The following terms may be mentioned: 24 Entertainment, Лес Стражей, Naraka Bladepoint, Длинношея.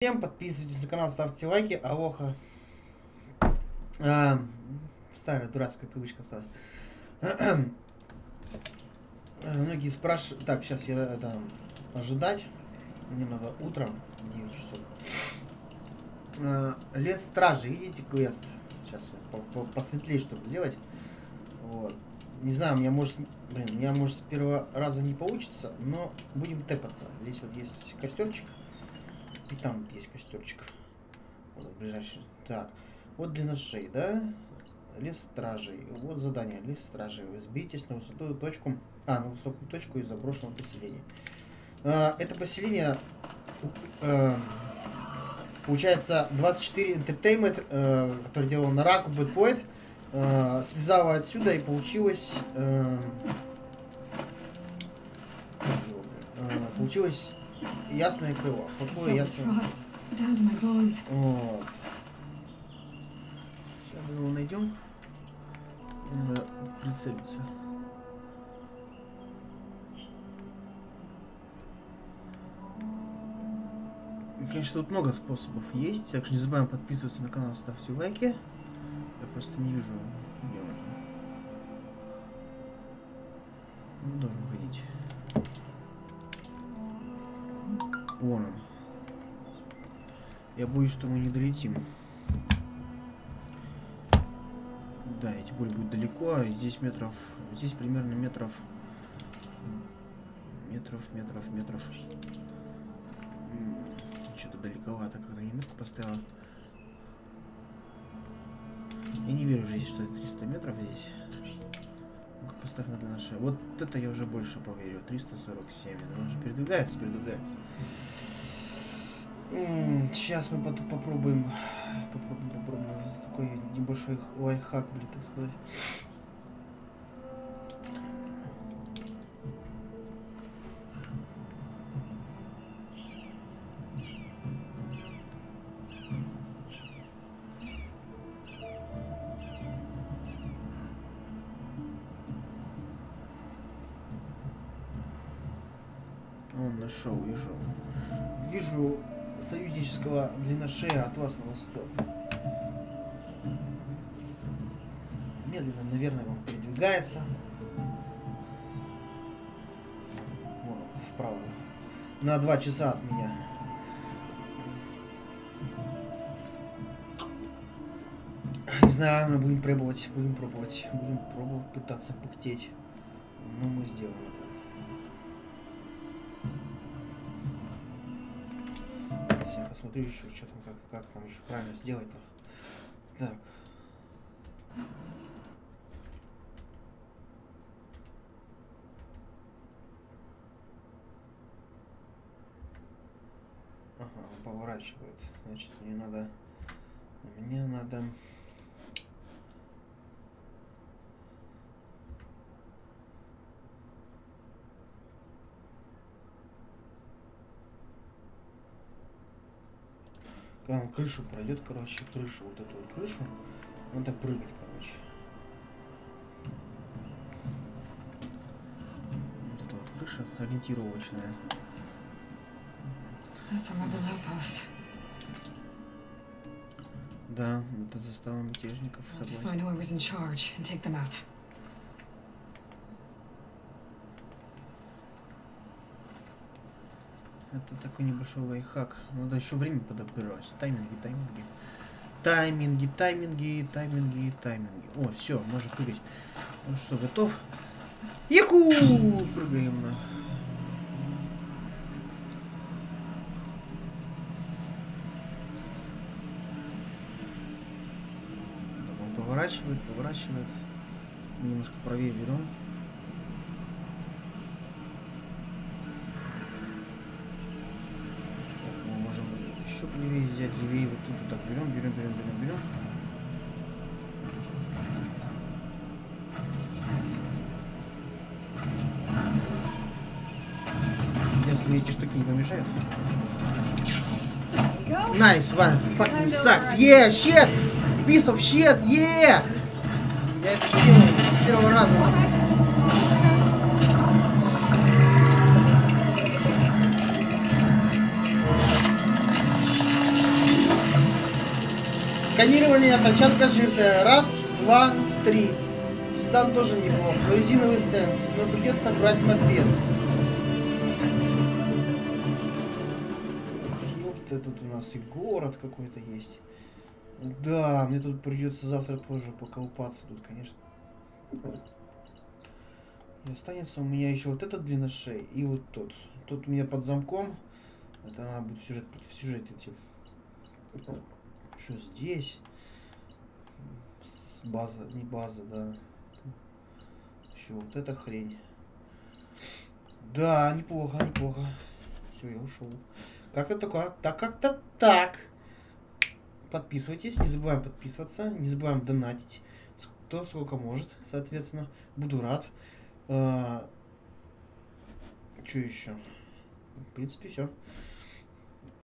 Всем подписывайтесь на канал, ставьте лайки. Алоха. Старая дурацкая привычка осталась. Многие спрашивают... Так, сейчас я это ожидать. Мне надо утром 9 часов. Лес Стражей, видите, квест. Сейчас я посветлее, чтобы сделать. Вот. Не знаю, у меня может... Блин, у меня может с первого раза не получится, но будем тэпаться. Здесь вот есть костерчик. И там вот есть костерчик. Вот он, ближайший. Так. Вот Длинношея, да? Лес Стражей. Вот задание. Лес Стражей. Вы сбейтесь на высоту точку... А, на высокую точку из заброшенного поселения. Это поселение... Получается, 24 Entertainment, который делал Naraka Bladepoint, слезала отсюда и получилось... Получилось ясное крыло. Какое ясное крыло. Вот. Сейчас мы его найдем. Надо прицелиться. Конечно, тут много способов есть. Так что не забываем подписываться на канал, ставьте лайки. Я просто не вижу. Он должен ходить. Вон он. Я боюсь, что мы не долетим. Да, эти боль будет далеко. Здесь метров... Здесь примерно метров... Метров. Что-то далековато, когда не метку поставила. Я не верю в жизнь, что это 300 метров здесь. Ну-ка, поставь на наше. Вот это я уже больше поверю. 347. Он же передвигается. Сейчас мы потом попробуем. Такой небольшой лайфхак, блин, так сказать. Он нашел, вижу союзнического Длинношея от вас на восток. Медленно, наверное, он передвигается. Вон, вправо. На 2 часа от меня. Не знаю, мы будем пробовать, пытаться пыхтеть. Но мы сделаем это. Я посмотрю еще, что там, как там еще правильно сделать. Так. Ага, он поворачивает. Значит, мне надо... Мне надо... Там крышу пройдет, короче, крышу, надо прыгать, короче. Вот эта вот крыша ориентировочная. Это могла просто. Да, это застава мятежников. Это такой небольшой лайфхак. Надо еще время подобрать. Тайминги. О, все, можно прыгать. Ну что, готов? Яку! Прыгаем на. Он поворачивает. Немножко правее берем. Еще левее взять, левее вот тут вот так берем. Если эти штуки не помешают. Nice one, fucking sucks, yeah, shit, piece of shit, yeah. Я это сделал с первого раза. Сканирование, отпечатка жирная. Раз, два, три. Седан тоже неплохо. Но резиновый сенс. Но придется брать мопед. Ёпта, тут у нас и город какой-то есть. Да, мне тут придется завтра позже поколпаться тут, конечно. И останется у меня еще вот этот длинношей и вот тот. Тот у меня под замком. Это надо будет в сюжет идти. Что здесь? База, не база, да. Еще вот эта хрень. Да, неплохо, неплохо. Все, я ушел. Как-то такое. Так, как-то так. Подписывайтесь, не забываем подписываться, не забываем донатить. Кто сколько может, соответственно. Буду рад. Что еще? В принципе, все.